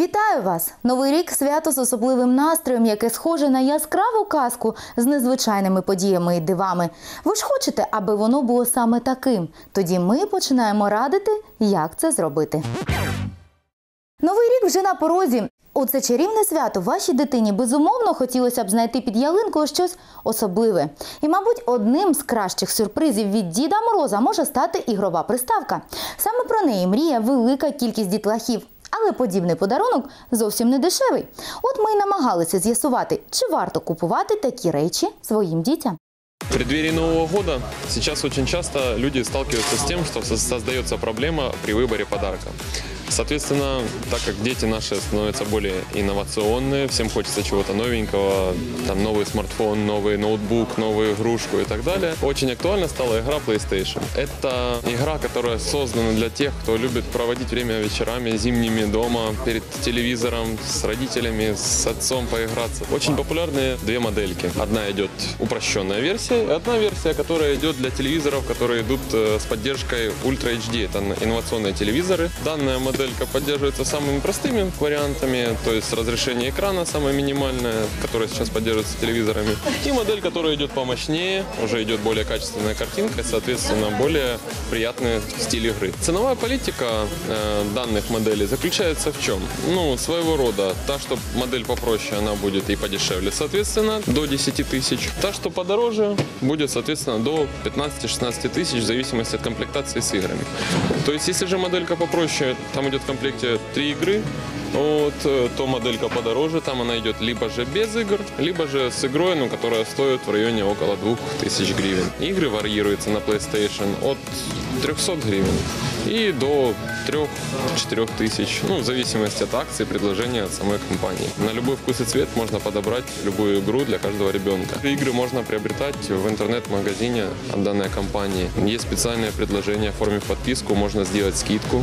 Вітаю вас! Новий рік – свято з особливим настроєм, яке схоже на яскраву казку з незвичайними подіями і дивами. Ви ж хочете, аби воно було саме таким? Тоді ми починаємо радити, як це зробити. Новий рік вже на порозі. У це чарівне свято вашій дитині безумовно хотілося б знайти під ялинкою щось особливе. І, мабуть, одним з кращих сюрпризів від Діда Мороза може стати ігрова приставка. Саме про неї мріє велика кількість дітлахів. Але подібний подарунок зовсім не дешевий. От ми й намагалися з'ясувати, чи варто купувати такі речі своїм дітям. В преддверии Нового года сейчас очень часто люди сталкиваются с тем, что создается проблема при выборе подарка. Соответственно, так как дети наши становятся более инновационные, всем хочется чего-то новенького, там новый смартфон, новый ноутбук, новую игрушку и так далее, очень актуальна стала игра PlayStation. Это игра, которая создана для тех, кто любит проводить время вечерами, зимними дома, перед телевизором, с родителями, с отцом поиграться. Очень популярны две модельки. Одна идет упрощенная версия, одна версия, которая идет для телевизоров, которые идут с поддержкой Ultra HD, это инновационные телевизоры. Данная моделька поддерживается самыми простыми вариантами, то есть разрешение экрана самое минимальное, которое сейчас поддерживается телевизорами. И модель, которая идет помощнее, уже идет более качественная картинка, соответственно, более приятный стиль игры. Ценовая политика данных моделей заключается в чем? Ну, своего рода. Та, что модель попроще, она будет и подешевле, соответственно, до 10 тысяч. Та, что подороже, будет, соответственно, до 15-16 тысяч, в зависимости от комплектации с играми. То есть, если же моделька попроще, там идет в комплекте 3 игры, вот, то моделька подороже, там она идет либо же без игр, либо же с игрой, ну, которая стоит в районе около 2000 гривен. Игры варьируются на PlayStation от 300 гривен и до 3-4 тысяч, ну, в зависимости от акции, предложения от самой компании. На любой вкус и цвет можно подобрать любую игру для каждого ребенка. Игры можно приобретать в интернет-магазине от данной компании. Есть специальное предложение, оформив подписку, можно сделать скидку.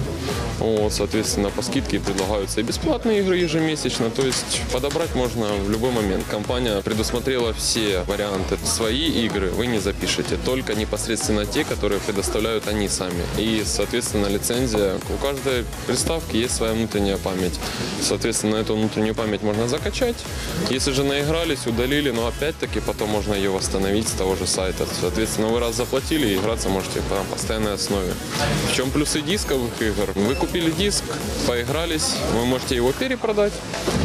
Вот, соответственно, по скидке предлагаются и бесплатные игры ежемесячно, то есть подобрать можно в любой момент. Компания предусмотрела все варианты. Свои игры вы не запишете, только непосредственно те, которые предоставляют они сами. И, соответственно, лицензия. У каждой приставки есть своя внутренняя память. Соответственно, эту внутреннюю память можно закачать. Если же наигрались, удалили, но опять-таки потом можно ее восстановить с того же сайта. Соответственно, вы раз заплатили и играться можете по постоянной основе. В чем плюсы дисковых игр? Вы купили диск, поигрались, вы можете его перепродать.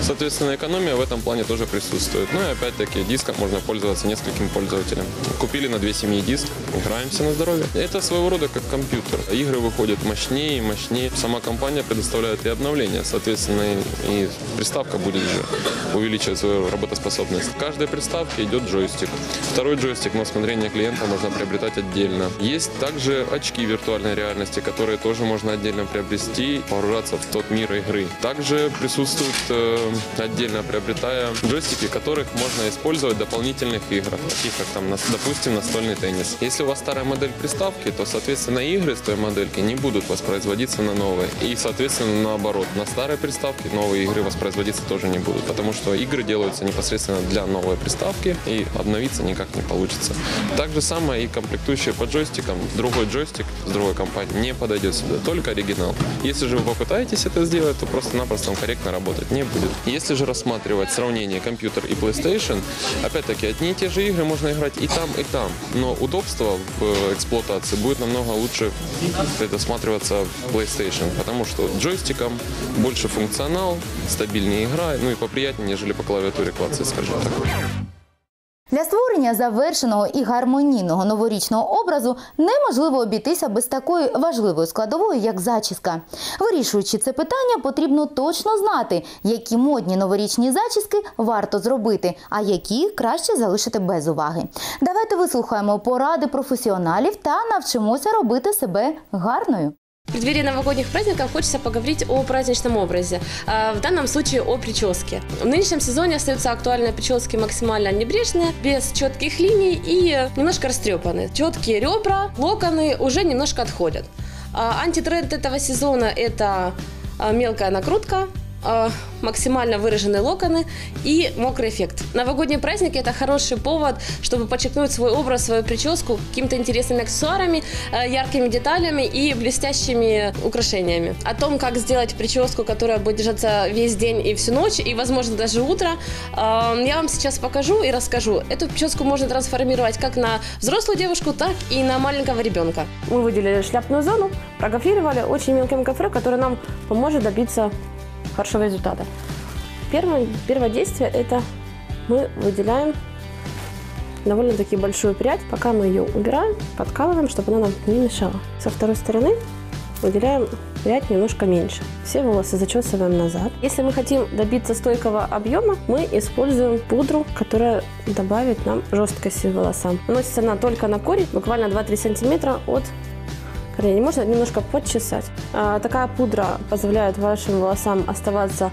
Соответственно, экономия в этом плане тоже присутствует. Ну и опять-таки диском можно пользоваться нескольким пользователям. Купили на 2 семьи диск, играемся на здоровье. Это своего рода как компьютер. Игры выходят мощнее и мощнее. Сама компания предоставляет и обновления, соответственно, и приставка будет же увеличивать свою работоспособность. В каждой приставке идет джойстик. Второй джойстик на усмотрение клиента можно приобретать отдельно. Есть также очки виртуальной реальности, которые тоже можно отдельно приобрести, погружаться в тот мир игры. Также присутствуют отдельно приобретая джойстики, которых можно использовать в дополнительных играх, таких как, там, допустим, настольный теннис. Если у вас старая модель приставки, то, соответственно, игры с той модельки не будут воспроизводиться на новой. И, соответственно, наоборот, на старой приставке новые игры воспроизводиться тоже не будут, потому что игры делаются непосредственно для новой приставки и обновиться никак не получится. Так же самое и комплектующие по джойстикам. Другой джойстик с другой компании не подойдет сюда, только оригинал. Если же вы попытаетесь это сделать, то просто-напросто корректно работать не будет. Если же рассматривать сравнение компьютер и PlayStation, опять-таки одни и те же игры можно играть и там, но удобство в эксплуатации будет намного лучше предусматриваться в PlayStation, потому что джойстиком больше функционал, стабильнее игра, ну и поприятнее, нежели по клавиатуре клацать, скажем так. Для створення завершеного і гармонійного новорічного образу неможливо обійтися без такої важливої складової, як зачіска. Вирішуючи це питання, потрібно точно знати, які модні новорічні зачіски варто зробити, а які краще залишити без уваги. Давайте вислухаємо поради професіоналів та навчимося робити себе гарною. В преддверии новогодних праздников хочется поговорить о праздничном образе, в данном случае о прическе. В нынешнем сезоне остаются актуальные прически максимально небрежные, без четких линий и немножко растрепаны. Четкие ребра, локоны уже немножко отходят. Антитренд этого сезона – это мелкая накрутка, максимально выраженные локоны и мокрый эффект. Новогодние праздники – это хороший повод, чтобы подчеркнуть свой образ, свою прическу какими-то интересными аксессуарами, яркими деталями и блестящими украшениями. О том, как сделать прическу, которая будет держаться весь день и всю ночь, и, возможно, даже утро, я вам сейчас покажу и расскажу. Эту прическу можно трансформировать как на взрослую девушку, так и на маленького ребенка. Мы выделили шляпную зону, прогофрировали очень мелким гофре, который нам поможет добиться хорошего результата. Первое действие – это мы выделяем довольно-таки большую прядь. Пока мы ее убираем, подкалываем, чтобы она нам не мешала. Со второй стороны выделяем прядь немножко меньше. Все волосы зачесываем назад. Если мы хотим добиться стойкого объема, мы используем пудру, которая добавит нам жесткости волосам. Наносится она только на корень, буквально 2-3 сантиметра от корней. Можно немножко подчесать. Такая пудра позволяет вашим волосам оставаться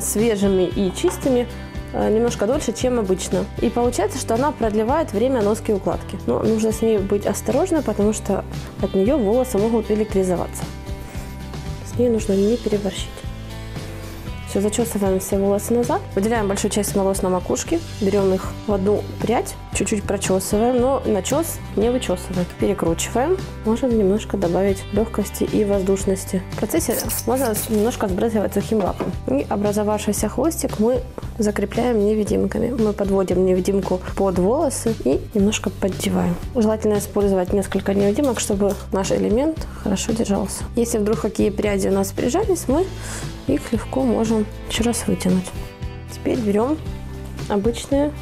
свежими и чистыми немножко дольше, чем обычно. И получается, что она продлевает время носки укладки. Но нужно с ней быть осторожной, потому что от нее волосы могут электризоваться. С ней нужно не переборщить. Все, зачесываем все волосы назад. Выделяем большую часть волос на макушке. Берем их в одну прядь. Чуть-чуть прочесываем, но начес не вычесываем. Перекручиваем. Можем немножко добавить легкости и воздушности. В процессе можно немножко сбрызгивать сухим лаком. И образовавшийся хвостик мы закрепляем невидимками. Мы подводим невидимку под волосы и немножко поддеваем. Желательно использовать несколько невидимок, чтобы наш элемент хорошо держался. Если вдруг какие пряди у нас прижались, мы их легко можем еще раз вытянуть. Теперь берем обычные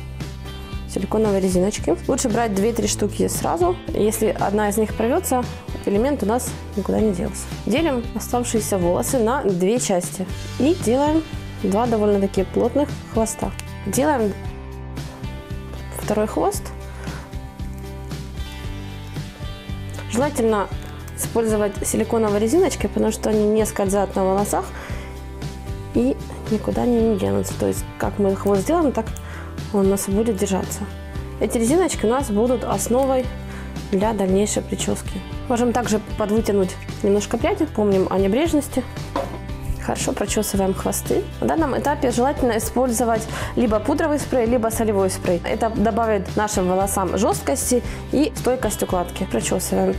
силиконовые резиночки. Лучше брать 2-3 штуки сразу. Если одна из них порвется, элемент у нас никуда не делся. Делим оставшиеся волосы на две части и делаем два довольно-таки плотных хвоста. Делаем второй хвост. Желательно использовать силиконовые резиночки, потому что они не скользят на волосах и никуда не денутся. То есть, как мы хвост сделаем, так он у нас будет держаться. Эти резиночки у нас будут основой для дальнейшей прически. Можем также подвытянуть немножко пряди, помним о небрежности. Хорошо прочесываем хвосты. На данном этапе желательно использовать либо пудровый спрей, либо солевой спрей. Это добавит нашим волосам жесткости и стойкость укладки. Прочесываем.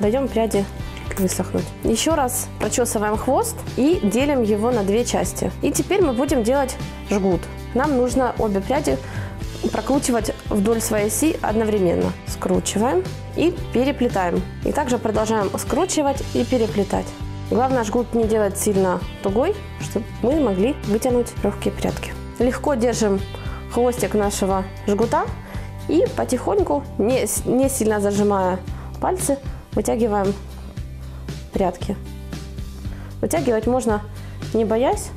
Даем пряди высохнуть. Еще раз прочесываем хвост и делим его на две части. И теперь мы будем делать жгут. Нам нужно обе пряди прокручивать вдоль своей оси одновременно. Скручиваем и переплетаем. И также продолжаем скручивать и переплетать. Главное, жгут не делать сильно тугой, чтобы мы могли вытянуть легкие прядки. Легко держим хвостик нашего жгута и потихоньку, не сильно зажимая пальцы, вытягиваем прядки. Вытягивать можно не боясь.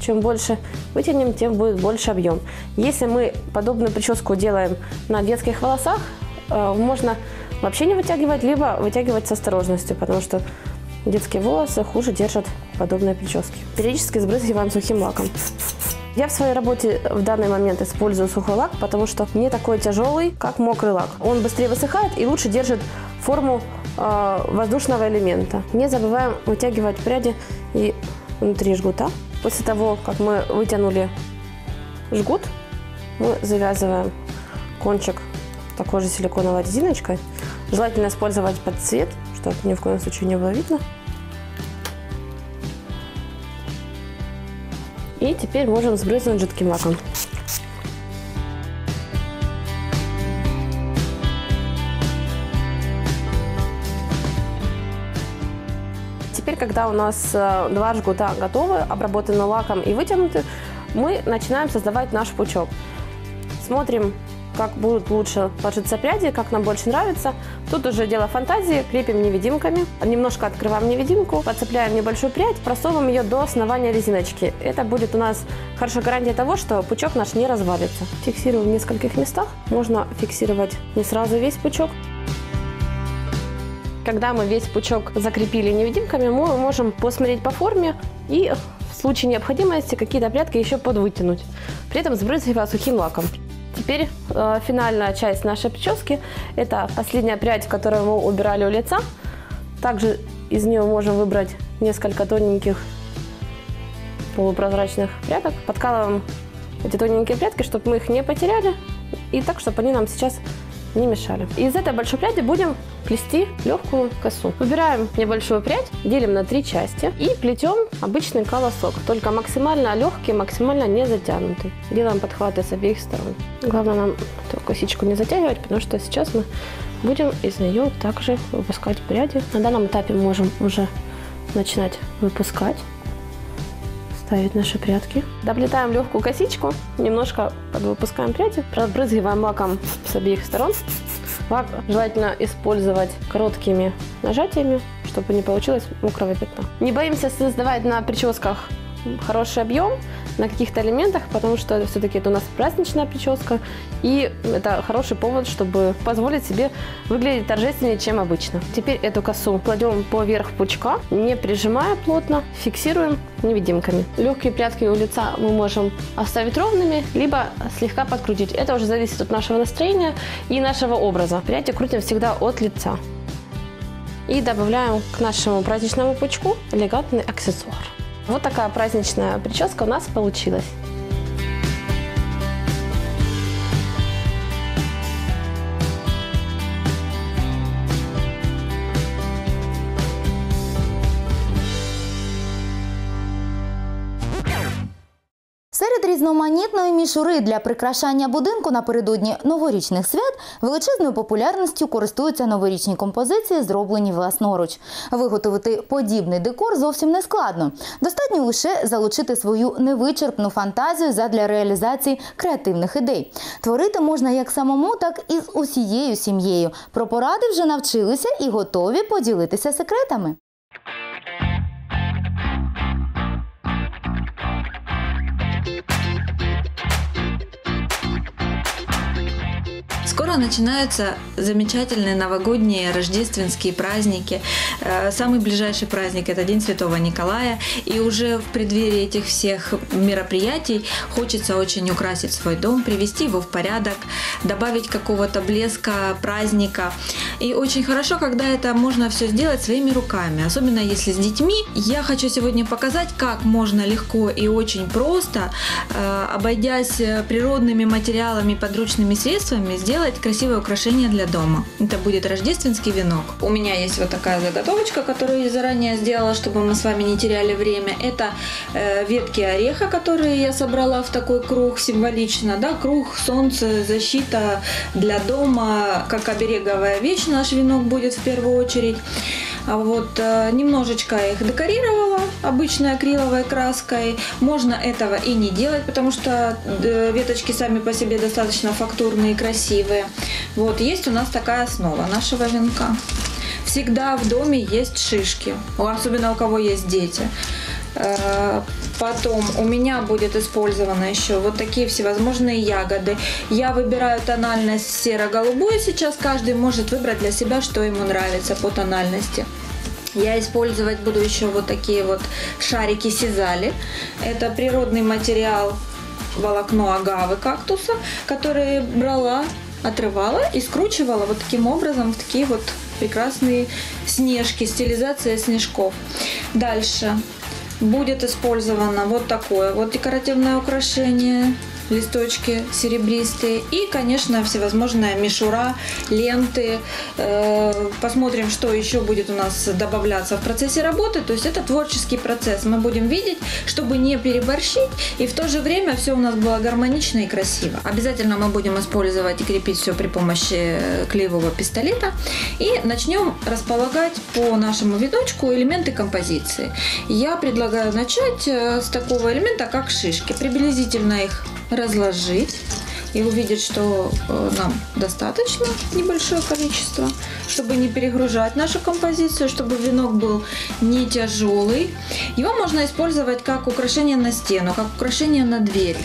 Чем больше вытянем, тем будет больше объем. Если мы подобную прическу делаем на детских волосах, можно вообще не вытягивать, либо вытягивать с осторожностью, потому что детские волосы хуже держат подобные прически. Периодически сбрызгиваем сухим лаком. Я в своей работе в данный момент использую сухой лак, потому что не такой тяжелый, как мокрый лак. Он быстрее высыхает и лучше держит форму воздушного элемента. Не забываем вытягивать пряди и внутри жгута. После того, как мы вытянули жгут, мы завязываем кончик такой же силиконовой резиночкой. Желательно использовать подцвет, чтобы ни в коем случае не было видно. И теперь можем сбрызнуть жидким лаком. Теперь, когда у нас два жгута готовы, обработаны лаком и вытянуты, мы начинаем создавать наш пучок. Смотрим, как будут лучше ложиться пряди, как нам больше нравится. Тут уже дело фантазии, крепим невидимками. Немножко открываем невидимку, подцепляем небольшую прядь, просовываем ее до основания резиночки. Это будет у нас хорошая гарантия того, что пучок наш не развалится. Фиксируем в нескольких местах. Можно фиксировать не сразу весь пучок. Когда мы весь пучок закрепили невидимками, мы можем посмотреть по форме и в случае необходимости какие-то прядки еще подвытянуть. При этом сбрызгивая сухим лаком. Теперь финальная часть нашей прически. Это последняя прядь, которую мы убирали у лица. Также из нее можем выбрать несколько тоненьких полупрозрачных прядок. Подкалываем эти тоненькие прядки, чтобы мы их не потеряли, и так, чтобы они нам сейчас не мешали. Из этой большой пряди будем плести легкую косу. Выбираем небольшую прядь, делим на 3 части и плетем обычный колосок, только максимально легкий, максимально не затянутый. Делаем подхваты с обеих сторон. Главное нам эту косичку не затягивать, потому что сейчас мы будем из нее также выпускать пряди. На данном этапе можем уже начинать выпускать, ставить наши прядки. Доплетаем легкую косичку, немножко подвыпускаем пряди, разбрызгиваем лаком с обеих сторон. Лак желательно использовать короткими нажатиями, чтобы не получилось мокрого пятна. Не боимся создавать на прическах хороший объем на каких-то элементах, потому что все-таки это у нас праздничная прическа, и это хороший повод, чтобы позволить себе выглядеть торжественнее, чем обычно. Теперь эту косу кладем поверх пучка, не прижимая плотно, фиксируем невидимками. Легкие прядки у лица мы можем оставить ровными, либо слегка подкрутить. Это уже зависит от нашего настроения и нашего образа. Пряди крутим всегда от лица. И добавляем к нашему праздничному пучку элегантный аксессуар. Вот такая праздничная прическа у нас получилась. Серед різноманітної мішури для прикрашання будинку напередодні новорічних свят величезною популярністю користуються новорічні композиції, зроблені власноруч. Виготовити подібний декор зовсім не складно. Достатньо лише залучити свою невичерпну фантазію задля реалізації креативних ідей. Творити можна як самому, так і з усією сім'єю. Про поради вже навчилися і готові поділитися секретами. Скоро начинаются замечательные новогодние, рождественские праздники. Самый ближайший праздник – это День Святого Николая. И уже в преддверии этих всех мероприятий хочется очень украсить свой дом, привести его в порядок, добавить какого-то блеска праздника. И очень хорошо, когда это можно все сделать своими руками, особенно если с детьми. Я хочу сегодня показать, как можно легко и очень просто, обойдясь природными материалами и подручными средствами, сделать красивое украшение для дома. Это будет рождественский венок. У меня есть вот такая заготовочка, которую я заранее сделала, чтобы мы с вами не теряли время. Это ветки ореха, которые я собрала в такой круг символично. Да? Круг, солнце, защита для дома, как обереговая вещь наш венок будет в первую очередь. Вот немножечко их декорировала обычной акриловой краской. Можно этого и не делать, потому что веточки сами по себе достаточно фактурные и красивые. Вот есть у нас такая основа нашего венка. Всегда в доме есть шишки, особенно у кого есть дети. Потом у меня будет использовано еще вот такие всевозможные ягоды. Я выбираю тональность серо-голубую сейчас. Каждый может выбрать для себя, что ему нравится по тональности. Я использовать буду еще вот такие вот шарики сизали. Это природный материал, волокно агавы кактуса, которые брала, отрывала и скручивала вот таким образом в такие вот прекрасные снежки, стилизация снежков. Дальше будет использовано вот такое вот декоративное украшение, листочки серебристые и, конечно, всевозможная мишура, ленты. Посмотрим, что еще будет у нас добавляться в процессе работы. То есть это творческий процесс. Мы будем видеть, чтобы не переборщить, и в то же время все у нас было гармонично и красиво. Обязательно мы будем использовать и крепить все при помощи клеевого пистолета. И начнем располагать по нашему видочку элементы композиции. Я предлагаю начать с такого элемента, как шишки. Приблизительно их разложить и увидеть, что нам достаточно небольшое количество, чтобы не перегружать нашу композицию, чтобы венок был не тяжелый. Его можно использовать как украшение на стену, как украшение на дверь,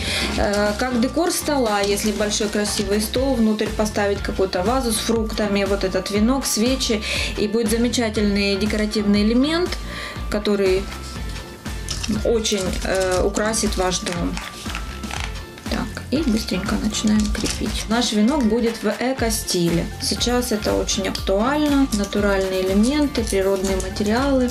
как декор стола, если большой красивый стол, внутрь поставить какую-то вазу с фруктами, вот этот венок, свечи, и будет замечательный декоративный элемент, который очень украсит ваш дом. И быстренько начинаем крепить. Наш венок будет в эко-стиле. Сейчас это очень актуально. Натуральные элементы, природные материалы,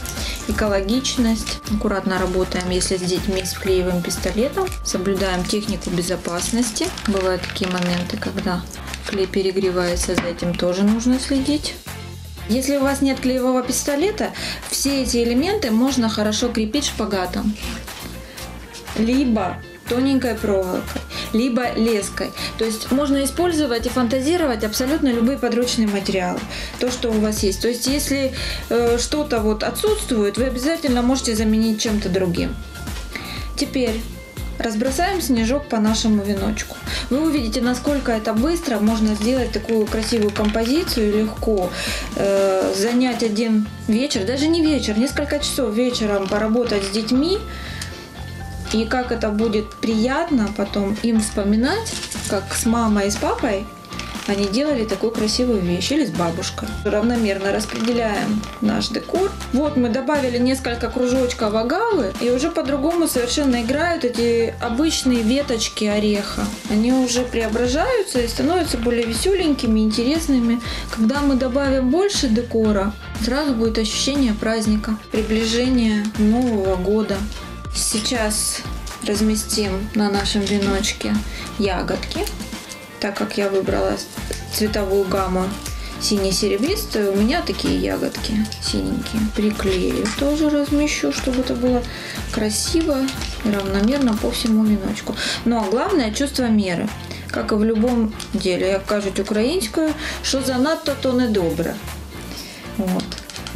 экологичность. Аккуратно работаем, если с детьми, с клеевым пистолетом. Соблюдаем технику безопасности. Бывают такие моменты, когда клей перегревается, за этим тоже нужно следить. Если у вас нет клеевого пистолета, все эти элементы можно хорошо крепить шпагатом. Либо тоненькой проволокой, либо леской. То есть можно использовать и фантазировать абсолютно любые подручные материалы, то, что у вас есть. То есть если что-то вот отсутствует, вы обязательно можете заменить чем-то другим. Теперь разбросаем снежок по нашему веночку. Вы увидите, насколько это быстро можно сделать такую красивую композицию, легко занять один вечер, даже не вечер, несколько часов вечером поработать с детьми. И как это будет приятно потом им вспоминать, как с мамой и с папой они делали такую красивую вещь, или с бабушкой. Равномерно распределяем наш декор. Вот мы добавили несколько кружочков агавы, и уже по-другому совершенно играют эти обычные веточки ореха. Они уже преображаются и становятся более веселенькими, интересными. Когда мы добавим больше декора, сразу будет ощущение праздника, приближение Нового года. Сейчас разместим на нашем веночке ягодки. Так как я выбрала цветовую гамму сине-серебристую, у меня такие ягодки синенькие. Приклею, тоже размещу, чтобы это было красиво и равномерно по всему веночку. Но главное — чувство меры. Как и в любом деле, як кажуть українською, що занадто, то не добре. Вот.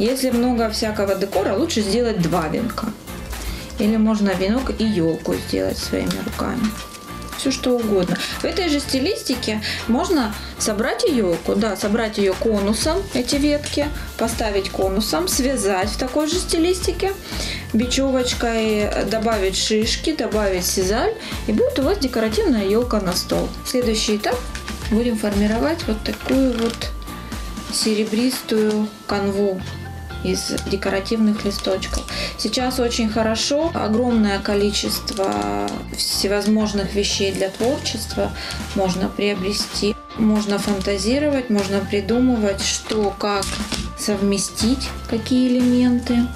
Если много всякого декора, лучше сделать два венка. Или можно венок и елку сделать своими руками. Все что угодно. В этой же стилистике можно собрать елку, да, собрать ее конусом, эти ветки, поставить конусом, связать в такой же стилистике, бечевочкой добавить шишки, добавить сизаль, и будет у вас декоративная елка на стол. Следующий этап — будем формировать вот такую вот серебристую канву из декоративных листочков. Сейчас очень хорошо, огромное количество всевозможных вещей для творчества можно приобрести. Можно фантазировать, можно придумывать, что, как совместить, какие элементы.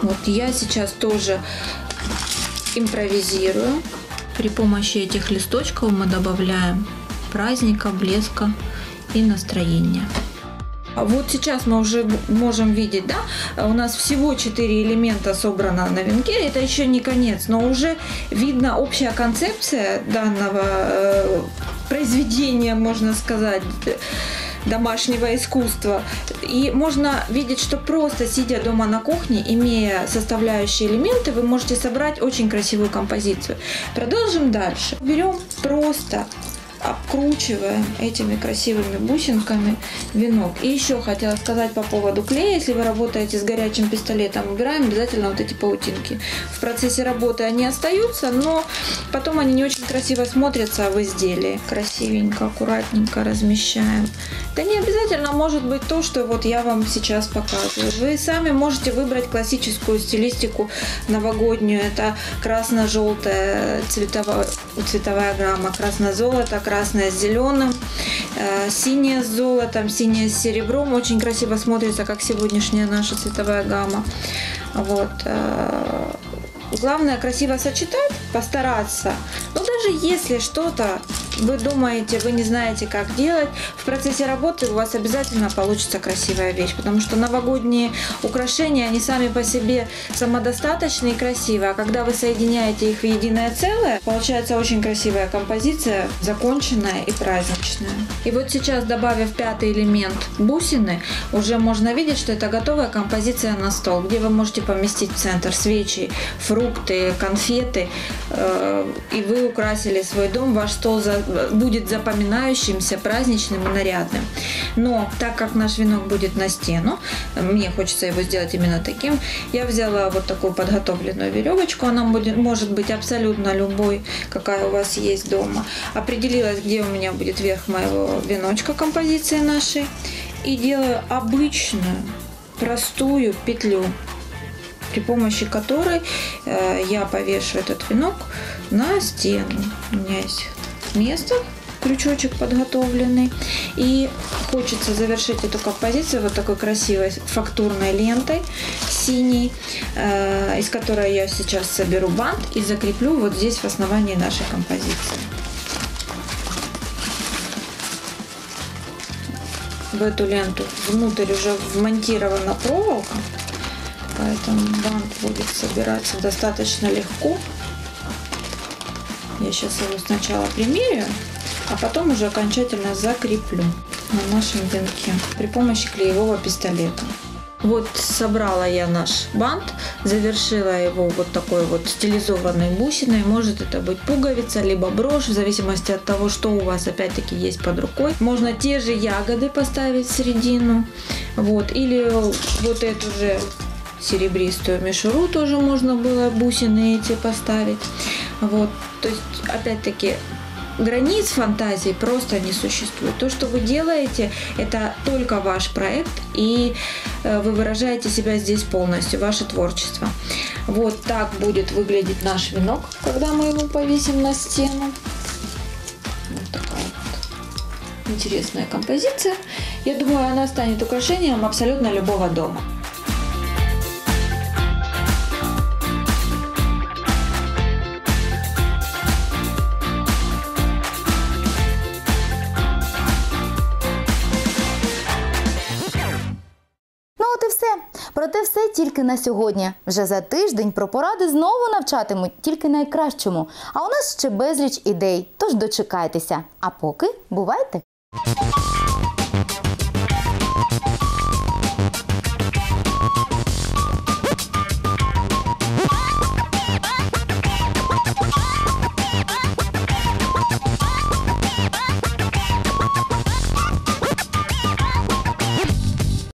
Вот я сейчас тоже импровизирую. При помощи этих листочков мы добавляем праздника, блеска и настроения. Вот сейчас мы уже можем видеть, да, у нас всего 4 элемента собрано на венке, это еще не конец, но уже видно общая концепция данного произведения, можно сказать, домашнего искусства. И можно видеть, что просто сидя дома на кухне, имея составляющие элементы, вы можете собрать очень красивую композицию. Продолжим дальше. Берем просто... обкручиваем этими красивыми бусинками венок. И еще хотела сказать по поводу клея. Если вы работаете с горячим пистолетом, убираем обязательно вот эти паутинки. В процессе работы они остаются, но потом они не очень красиво смотрятся в изделии. Красивенько, аккуратненько размещаем. Да не обязательно может быть то, что вот я вам сейчас показываю. Вы сами можете выбрать классическую стилистику новогоднюю. Это красно-желтая цветовая гамма, красно-золото, красное с зеленым, синее с золотом, синее с серебром. Очень красиво смотрится, как сегодняшняя наша цветовая гамма. Вот. Главное — красиво сочетать, постараться. Но даже если что-то вы думаете, вы не знаете, как делать, в процессе работы у вас обязательно получится красивая вещь, потому что новогодние украшения, они сами по себе самодостаточны и красивые, а когда вы соединяете их в единое целое, получается очень красивая композиция, законченная и праздничная. И вот сейчас, добавив 5-й элемент бусины, уже можно видеть, что это готовая композиция на стол, где вы можете поместить в центр свечи, фрукты, конфеты, и вы украсили свой дом, ваш стол будет запоминающимся, праздничным и нарядным. Но так как наш венок будет на стену, мне хочется его сделать именно таким, я взяла вот такую подготовленную веревочку, она может быть абсолютно любой, какая у вас есть дома. Определилась, где у меня будет верх моего веночка, композиции нашей, и делаю обычную, простую петлю, при помощи которой я повешу этот венок на стену. У меня есть место, крючочек подготовленный. И хочется завершить эту композицию вот такой красивой фактурной лентой синей, из которой я сейчас соберу бант и закреплю вот здесь в основании нашей композиции. В эту ленту внутрь уже вмонтирована проволока, поэтому бант будет собираться достаточно легко. Я сейчас его сначала примерю, а потом уже окончательно закреплю на нашем венке при помощи клеевого пистолета. Вот собрала я наш бант, завершила его вот такой вот стилизованной бусиной. Может это быть пуговица, либо брошь, в зависимости от того, что у вас опять-таки есть под рукой. Можно те же ягоды поставить в середину, вот, или вот эту же серебристую мишуру тоже можно было бусины эти поставить. Вот, то есть опять-таки границ фантазии просто не существует. То, что вы делаете, это только ваш проект, и вы выражаете себя здесь полностью, ваше творчество. Вот так будет выглядеть наш венок, когда мы его повесим на стену. Вот такая вот интересная композиция. Я думаю, она станет украшением абсолютно любого дома. Проте все тільки на сьогодні. Вже за тиждень про поради знову навчатимуть тільки найкращому. А у нас ще безліч ідей, тож дочекайтеся. А поки бувайте!